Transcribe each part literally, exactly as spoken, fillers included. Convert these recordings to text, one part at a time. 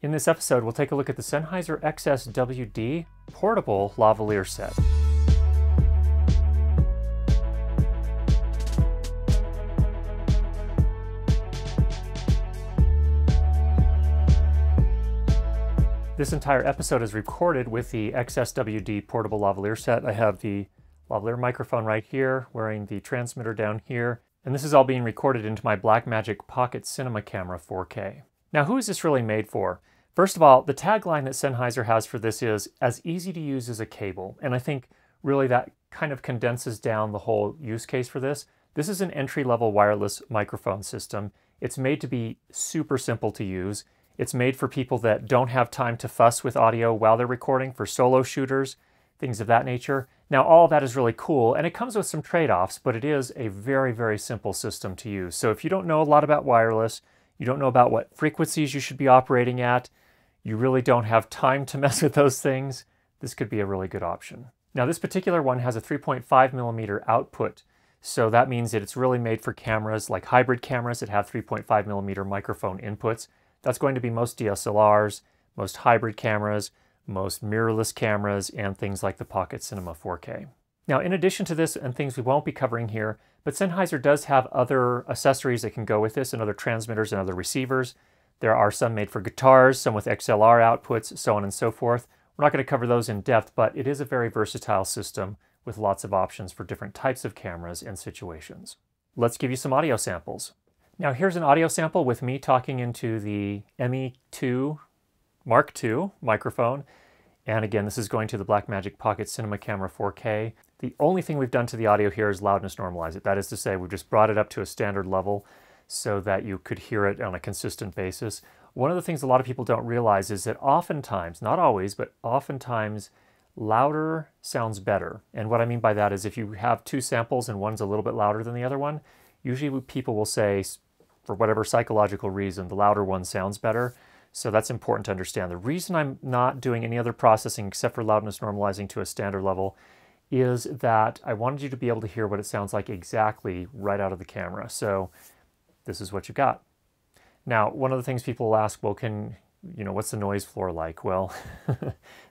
In this episode, we'll take a look at the Sennheiser X S W D Portable Lavalier Set. This entire episode is recorded with the X S W D Portable Lavalier Set. I have the lavalier microphone right here, wearing the transmitter down here, and this is all being recorded into my Blackmagic Pocket Cinema Camera four K. Now, who is this really made for? First of all, the tagline that Sennheiser has for this is, as easy to use as a cable. And I think really that kind of condenses down the whole use case for this. This is an entry-level wireless microphone system. It's made to be super simple to use. It's made for people that don't have time to fuss with audio while they're recording, for solo shooters, things of that nature. Now, all of that is really cool, and it comes with some trade-offs, but it is a very, very simple system to use. So if you don't know a lot about wireless, you don't know about what frequencies you should be operating at, you really don't have time to mess with those things, this could be a really good option. Now, this particular one has a three point five millimeter output, so that means that it's really made for cameras like hybrid cameras that have three point five millimeter microphone inputs. That's going to be most D S L Rs, most hybrid cameras, most mirrorless cameras, and things like the Pocket Cinema four K. Now, in addition to this and things we won't be covering here, but Sennheiser does have other accessories that can go with this and other transmitters and other receivers. There are some made for guitars, some with X L R outputs, so on and so forth. We're not going to cover those in depth, but it is a very versatile system with lots of options for different types of cameras and situations. Let's give you some audio samples. Now, here's an audio sample with me talking into the M E two Mark two microphone. And again, this is going to the Blackmagic Pocket Cinema Camera four K. The only thing we've done to the audio here is loudness normalize it. That is to say, we've just brought it up to a standard level so that you could hear it on a consistent basis. One of the things a lot of people don't realize is that oftentimes, not always, but oftentimes louder sounds better. And what I mean by that is if you have two samples and one's a little bit louder than the other one, usually people will say, for whatever psychological reason, the louder one sounds better. So that's important to understand. The reason I'm not doing any other processing except for loudness normalizing to a standard level is that I wanted you to be able to hear what it sounds like exactly right out of the camera. So this is what you got. Now, one of the things people will ask, well, can, you know, what's the noise floor like? Well,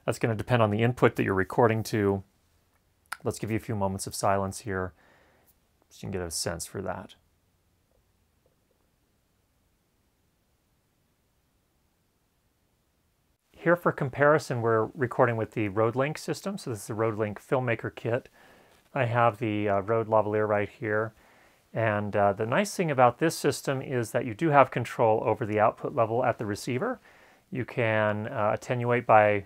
that's going to depend on the input that you're recording to. Let's give you a few moments of silence here so you can get a sense for that. Here for comparison, we're recording with the RØDELink system. So this is the RØDELink Filmmaker kit. I have the uh, RØDE lavalier right here. And uh, the nice thing about this system is that you do have control over the output level at the receiver. You can uh, attenuate by,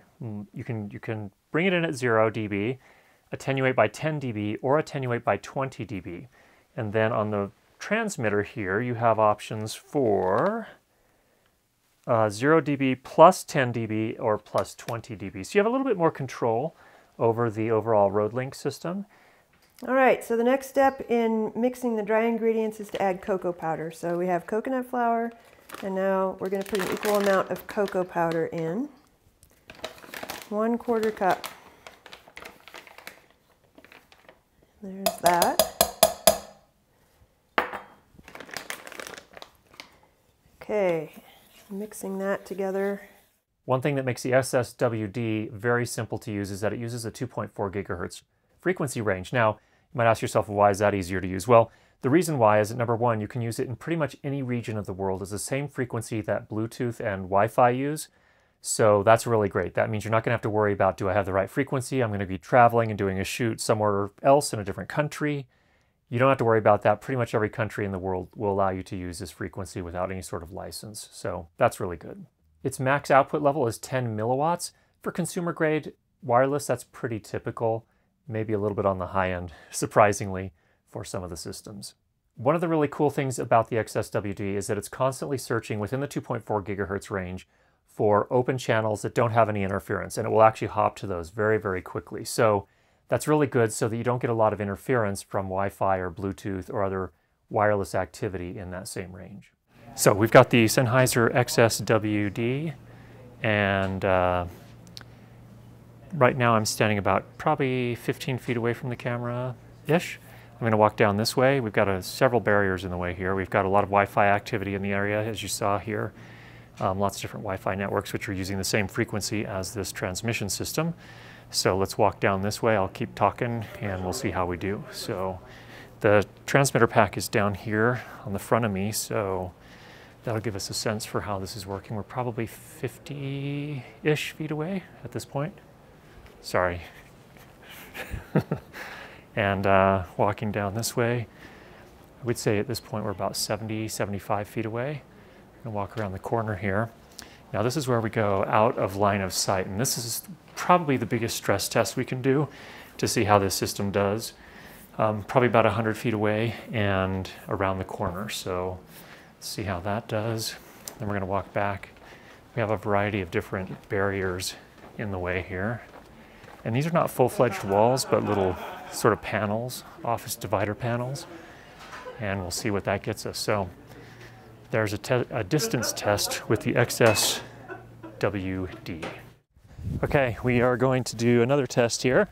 you can, you can bring it in at zero D B, attenuate by ten D B, or attenuate by twenty D B. And then on the transmitter here, you have options for Uh, zero D B plus ten D B or plus twenty D B. So you have a little bit more control over the overall RØDELink system. All right, so the next step in mixing the dry ingredients is to add cocoa powder. So we have coconut flour, and now we're going to put an equal amount of cocoa powder in. One quarter cup. There's that. Okay. Mixing that together. One thing that makes the X S W D very simple to use is that it uses a two point four gigahertz frequency range. Now, you might ask yourself, why is that easier to use? Well, the reason why is that, number one, you can use it in pretty much any region of the world. It's the same frequency that Bluetooth and Wi-Fi use, so that's really great. That means you're not going to have to worry about, do I have the right frequency? I'm going to be traveling and doing a shoot somewhere else in a different country. You don't have to worry about that. Pretty much every country in the world will allow you to use this frequency without any sort of license. So that's really good. Its max output level is ten milliwatts. For consumer grade wireless, that's pretty typical, maybe a little bit on the high end, surprisingly, for some of the systems. One of the really cool things about the X S W D is that it's constantly searching within the two point four gigahertz range for open channels that don't have any interference, and it will actually hop to those very, very quickly. So that's really good so that you don't get a lot of interference from Wi-Fi or Bluetooth or other wireless activity in that same range. So we've got the Sennheiser X S W D, and uh, right now I'm standing about probably fifteen feet away from the camera-ish. I'm going to walk down this way. We've got uh, several barriers in the way here. We've got a lot of Wi-Fi activity in the area, as you saw here. um, lots of different Wi-Fi networks which are using the same frequency as this transmission system. So let's walk down this way. I'll keep talking and we'll see how we do. So the transmitter pack is down here on the front of me, so that'll give us a sense for how this is working. We're probably fifty-ish feet away at this point. Sorry. And uh, walking down this way, I would say at this point we're about seventy, seventy-five feet away. I'm gonna walk around the corner here. Now this is where we go out of line of sight, and this is probably the biggest stress test we can do to see how this system does. Um, probably about one hundred feet away and around the corner. So let's see how that does. Then we're going to walk back. We have a variety of different barriers in the way here. And these are not full-fledged walls, but little sort of panels, office divider panels. And we'll see what that gets us. So there's a, a distance test with the X S W D. Okay, we are going to do another test here.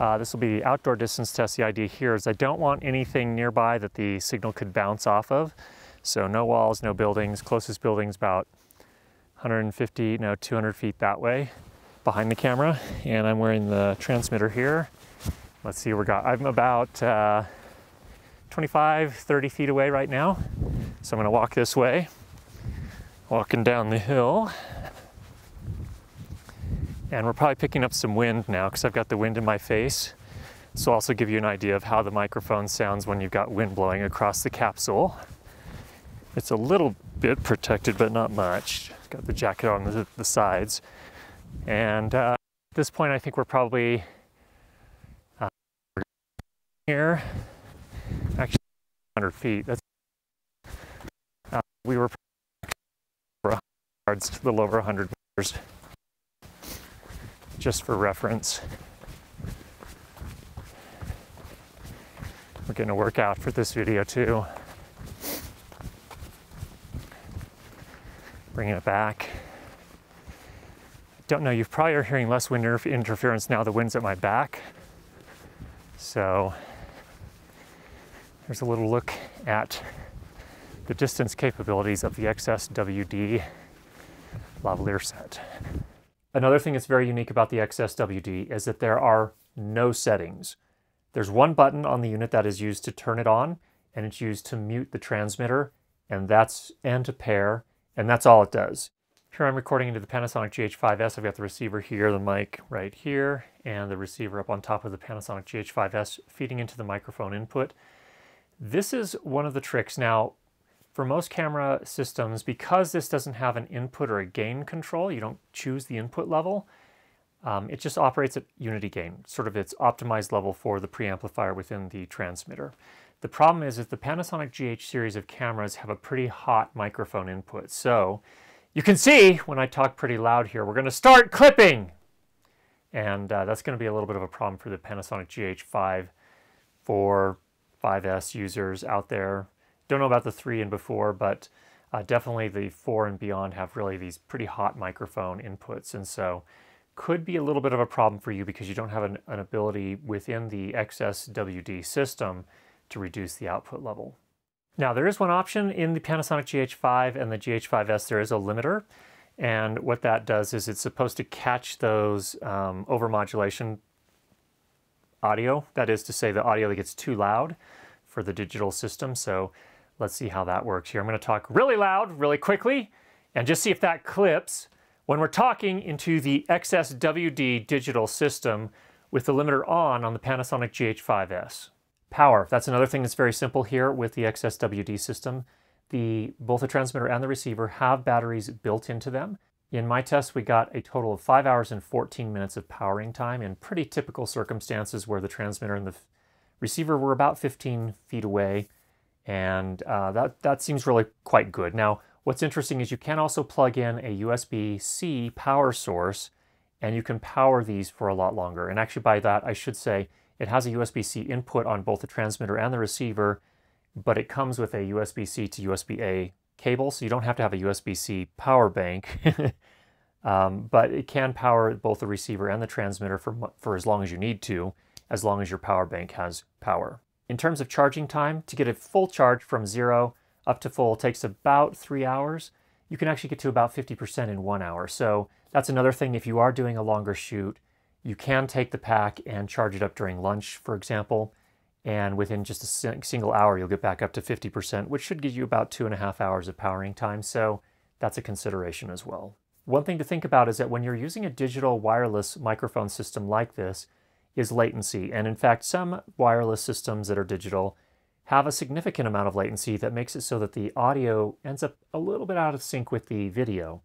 Uh, this will be the outdoor distance test. The idea here is I don't want anything nearby that the signal could bounce off of. So no walls, no buildings. Closest building's about one hundred fifty, no, two hundred feet that way behind the camera. And I'm wearing the transmitter here. Let's see what we got. I'm about uh, twenty-five, thirty feet away right now. So I'm gonna walk this way, walking down the hill. And we're probably picking up some wind now because I've got the wind in my face. This will also give you an idea of how the microphone sounds when you've got wind blowing across the capsule. It's a little bit protected, but not much. It's got the jacket on the, the sides. And uh, at this point, I think we're probably uh, here. Actually, one hundred feet. That's, uh, we were probably a little over one hundred meters. Just for reference. We're getting a workout for this video too. Bringing it back. Don't know, you probably are hearing less wind interference now. The wind's at my back. So there's a little look at the distance capabilities of the X S W D lavalier set. Another thing that's very unique about the X S W D is that there are no settings. There's one button on the unit that is used to turn it on, and it's used to mute the transmitter, and that's and to pair, and that's all it does. Here I'm recording into the Panasonic G H five S. I've got the receiver here, the mic right here, and the receiver up on top of the Panasonic G H five S feeding into the microphone input. This is one of the tricks. Now, for most camera systems, because this doesn't have an input or a gain control, you don't choose the input level, um, it just operates at unity gain, sort of its optimized level for the preamplifier within the transmitter. The problem is that the Panasonic G H series of cameras have a pretty hot microphone input. So you can see when I talk pretty loud here, we're going to start clipping. And uh, that's going to be a little bit of a problem for the Panasonic G H five, four, five S users out there. Don't know about the three and before, but uh, definitely the four and beyond have really these pretty hot microphone inputs. And so could be a little bit of a problem for you because you don't have an, an ability within the X S W D system to reduce the output level. Now there is one option in the Panasonic G H five and the G H five S, there is a limiter. And what that does is it's supposed to catch those um, overmodulation audio. That is to say the audio that gets too loud for the digital system. So let's see how that works here. I'm going to talk really loud, really quickly, and just see if that clips when we're talking into the X S W D digital system with the limiter on on the Panasonic G H five S. Power, that's another thing that's very simple here with the X S W D system. The, both the transmitter and the receiver have batteries built into them. In my test, we got a total of five hours and fourteen minutes of powering time in pretty typical circumstances where the transmitter and the receiver were about fifteen feet away, and uh, that, that seems really quite good. Now, what's interesting is you can also plug in a U S B C power source, and you can power these for a lot longer. And actually by that, I should say, it has a U S B C input on both the transmitter and the receiver, but it comes with a U S B C to U S B A cable, so you don't have to have a U S B C power bank. um, but it can power both the receiver and the transmitter for, for as long as you need to, as long as your power bank has power. In terms of charging time, to get a full charge from zero up to full takes about three hours. you can actually get to about fifty percent in one hour. So that's another thing. If you are doing a longer shoot, you can take the pack and charge it up during lunch, for example, and within just a single hour, you'll get back up to fifty percent, which should give you about two and a half hours of powering time. So that's a consideration as well. One thing to think about is that when you're using a digital wireless microphone system like this is latency. And in fact, some wireless systems that are digital have a significant amount of latency that makes it so that the audio ends up a little bit out of sync with the video,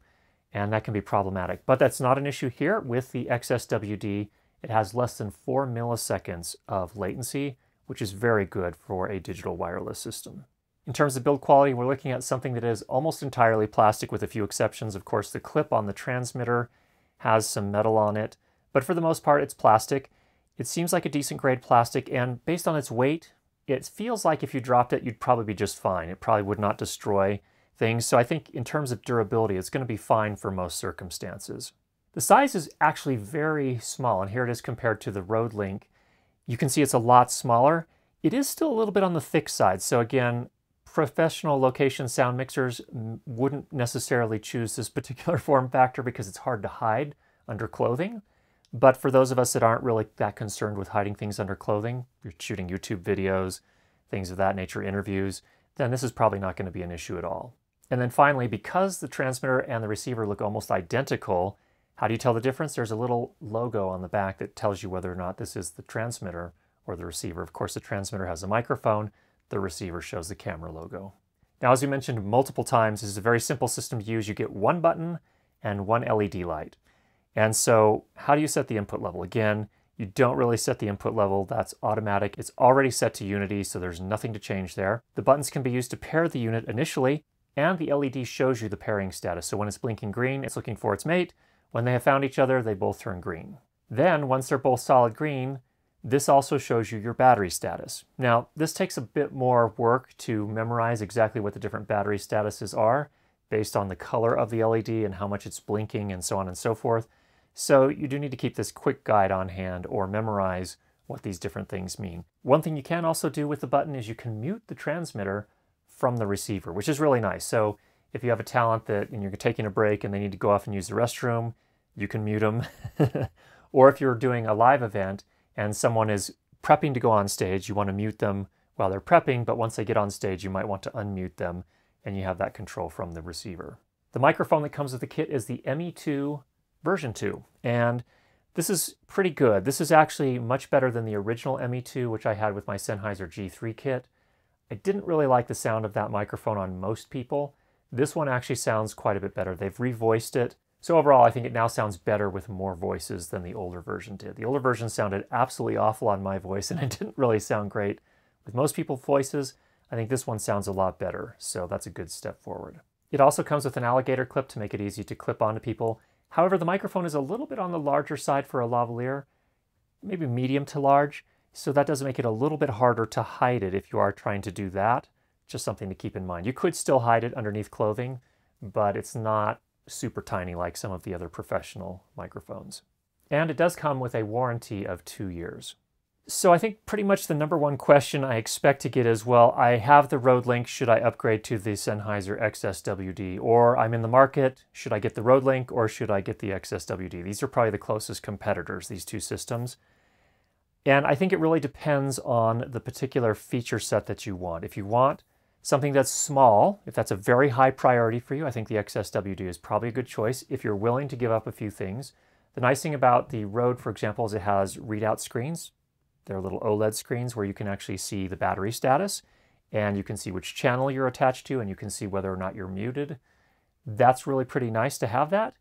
and that can be problematic. But that's not an issue here with the X S W D. It has less than four milliseconds of latency, which is very good for a digital wireless system. In terms of build quality, we're looking at something that is almost entirely plastic with a few exceptions. Of course, the clip on the transmitter has some metal on it, but for the most part, it's plastic. It seems like a decent grade plastic, and based on its weight, it feels like if you dropped it, you'd probably be just fine. It probably would not destroy things. So I think in terms of durability, it's going to be fine for most circumstances. The size is actually very small, and here it is compared to the RØDELink. You can see it's a lot smaller. It is still a little bit on the thick side. So again, professional location sound mixers wouldn't necessarily choose this particular form factor because it's hard to hide under clothing. But for those of us that aren't really that concerned with hiding things under clothing, you're shooting YouTube videos, things of that nature, interviews, then this is probably not going to be an issue at all. And then finally, because the transmitter and the receiver look almost identical, how do you tell the difference? There's a little logo on the back that tells you whether or not this is the transmitter or the receiver. Of course, the transmitter has a microphone, the receiver shows the camera logo. Now, as we mentioned multiple times, this is a very simple system to use. You get one button and one L E D light. And so how do you set the input level? Again, you don't really set the input level. That's automatic. It's already set to unity, so there's nothing to change there. The buttons can be used to pair the unit initially, and the L E D shows you the pairing status. So when it's blinking green, it's looking for its mate. When they have found each other, they both turn green. Then once they're both solid green, this also shows you your battery status. Now, this takes a bit more work to memorize exactly what the different battery statuses are based on the color of the L E D and how much it's blinking and so on and so forth. So you do need to keep this quick guide on hand or memorize what these different things mean. One thing you can also do with the button is you can mute the transmitter from the receiver, which is really nice. So if you have a talent that and you're taking a break and they need to go off and use the restroom, you can mute them. Or if you're doing a live event and someone is prepping to go on stage, you want to mute them while they're prepping, but once they get on stage, you might want to unmute them, and you have that control from the receiver. The microphone that comes with the kit is the M E two version two, and this is pretty good. This is actually much better than the original M E two, which I had with my Sennheiser G three kit. I didn't really like the sound of that microphone on most people. This one actually sounds quite a bit better. They've revoiced it. So overall, I think it now sounds better with more voices than the older version did. The older version sounded absolutely awful on my voice, and it didn't really sound great with most people's voices. I think this one sounds a lot better, so that's a good step forward. It also comes with an alligator clip to make it easy to clip onto people. However, the microphone is a little bit on the larger side for a lavalier, maybe medium to large, so that does make it a little bit harder to hide it if you are trying to do that. Just something to keep in mind. You could still hide it underneath clothing, but it's not super tiny like some of the other professional microphones. And it does come with a warranty of two years. So I think pretty much the number one question I expect to get is, well, I have the RØDELink, should I upgrade to the Sennheiser X S W D? Or I'm in the market, should I get the RØDELink or should I get the X S W D? These are probably the closest competitors, these two systems. And I think it really depends on the particular feature set that you want. If you want something that's small, if that's a very high priority for you, I think the X S W D is probably a good choice if you're willing to give up a few things. The nice thing about the RØDE, for example, is it has readout screens. They're little OLED screens where you can actually see the battery status, and you can see which channel you're attached to, and you can see whether or not you're muted. That's really pretty nice to have that.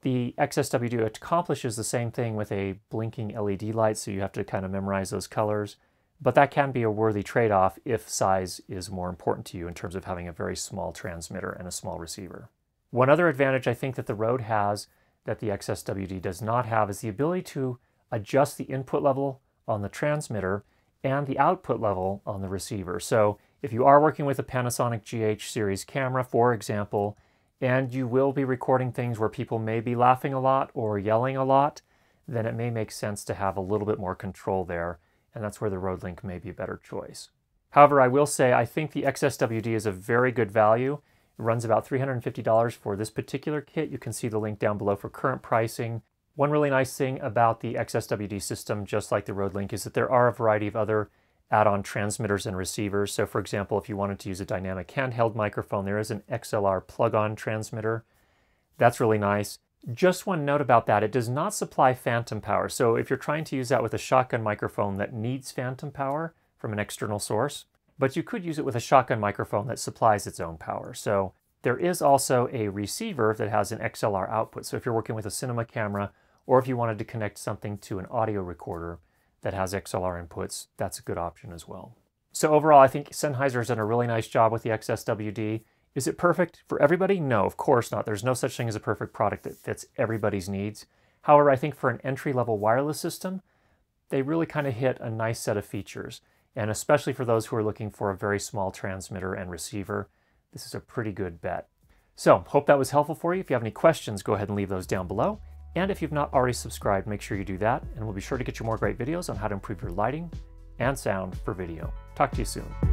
The X S W D accomplishes the same thing with a blinking L E D light, so you have to kind of memorize those colors, but that can be a worthy trade-off if size is more important to you in terms of having a very small transmitter and a small receiver. One other advantage I think that the RØDE has that the X S W D does not have is the ability to adjust the input level on the transmitter and the output level on the receiver. So if you are working with a Panasonic G H series camera, for example, and you will be recording things where people may be laughing a lot or yelling a lot, then it may make sense to have a little bit more control there, and that's where the RØDELink may be a better choice. However, I will say I think the X S W D is a very good value. It runs about three hundred fifty dollars for this particular kit. You can see the link down below for current pricing. One really nice thing about the X S W D system, just like the RØDELink, is that there are a variety of other add-on transmitters and receivers. So for example, if you wanted to use a dynamic handheld microphone, there is an X L R plug-on transmitter. That's really nice. Just one note about that, it does not supply phantom power. So if you're trying to use that with a shotgun microphone that needs phantom power from an external source, but you could use it with a shotgun microphone that supplies its own power. So there is also a receiver that has an X L R output. So if you're working with a cinema camera, or if you wanted to connect something to an audio recorder that has X L R inputs, that's a good option as well. So overall, I think Sennheiser has done a really nice job with the X S W D. Is it perfect for everybody? No, of course not. There's no such thing as a perfect product that fits everybody's needs. However, I think for an entry-level wireless system, they really kind of hit a nice set of features. And especially for those who are looking for a very small transmitter and receiver, this is a pretty good bet. So, hope that was helpful for you. If you have any questions, go ahead and leave those down below. And if you've not already subscribed, make sure you do that. And we'll be sure to get you more great videos on how to improve your lighting and sound for video. Talk to you soon.